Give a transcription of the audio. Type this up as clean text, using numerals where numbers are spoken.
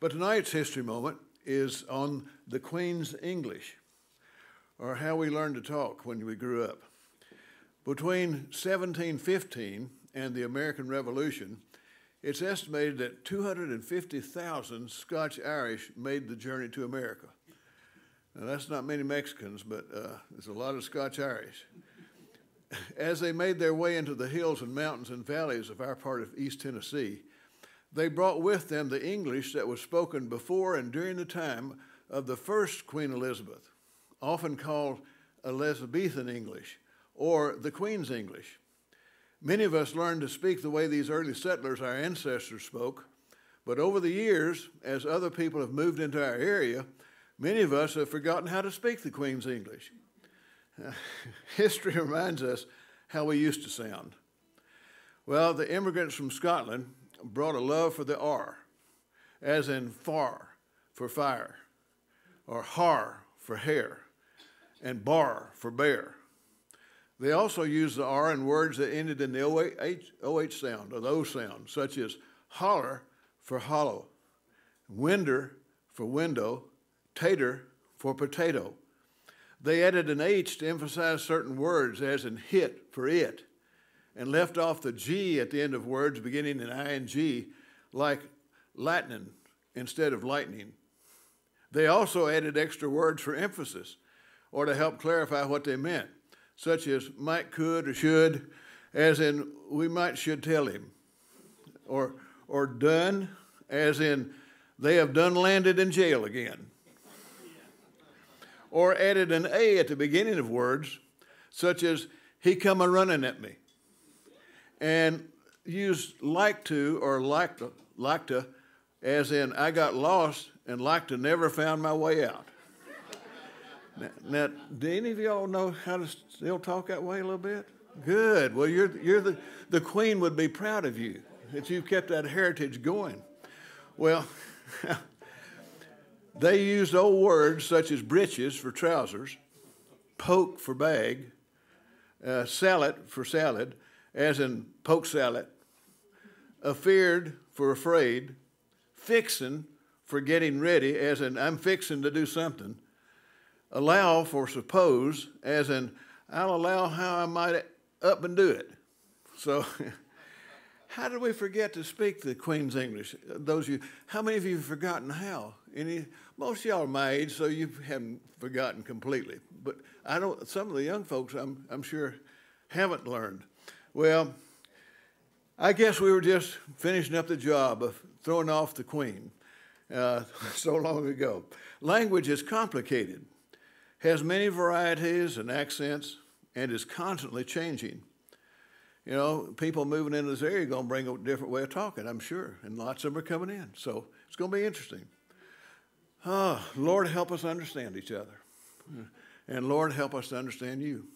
But tonight's history moment is on the Queen's English, or how we learned to talk when we grew up. Between 1715 and the American Revolution, it's estimated that 250,000 Scotch-Irish made the journey to America. Now, that's not many Mexicans, but there's a lot of Scotch-Irish. As they made their way into the hills and mountains and valleys of our part of East Tennessee, they brought with them the English that was spoken before and during the time of the first Queen Elizabeth, often called Elizabethan English or the Queen's English. Many of us learned to speak the way these early settlers, our ancestors, spoke, but over the years, as other people have moved into our area, many of us have forgotten how to speak the Queen's English. History reminds us how we used to sound. Well, the immigrants from Scotland brought a love for the R, as in far for fire, or har for hair, and bar for bear. They also used the R in words that ended in the OH sound, or the O sound, such as holler for hollow, winder for window, tater for potato. They added an H to emphasize certain words, as in hit for it, and left off the G at the end of words beginning in ing, like lightning instead of lightning. They also added extra words for emphasis, or to help clarify what they meant, such as might, could, or should, as in we might should tell him, or done, as in they have done landed in jail again. Or added an A at the beginning of words, such as he come a-running at me, and used like to or like to, as in I got lost and like to never found my way out. Now, do any of y'all know how to still talk that way a little bit? Good. Well, the Queen would be proud of you that you've kept that heritage going. Well, they used old words such as breeches for trousers, poke for bag, salad for salad, as in poke salad, afeard for afraid, fixin' for getting ready, as in I'm fixin' to do something, allow for suppose, as in I'll allow how I might up and do it. So how did we forget to speak the Queen's English? Those of you, how many of you have forgotten how? Most of y'all are my age, so you haven't forgotten completely. But I don't. Some of the young folks, I'm sure, haven't learned. Well, I guess we were just finishing up the job of throwing off the Queen so long ago. Language is complicated, has many varieties and accents, and is constantly changing. You know, people moving into this area are going to bring a different way of talking, I'm sure, and lots of them are coming in. So it's going to be interesting. Oh, Lord, help us understand each other. And Lord, help us to understand you.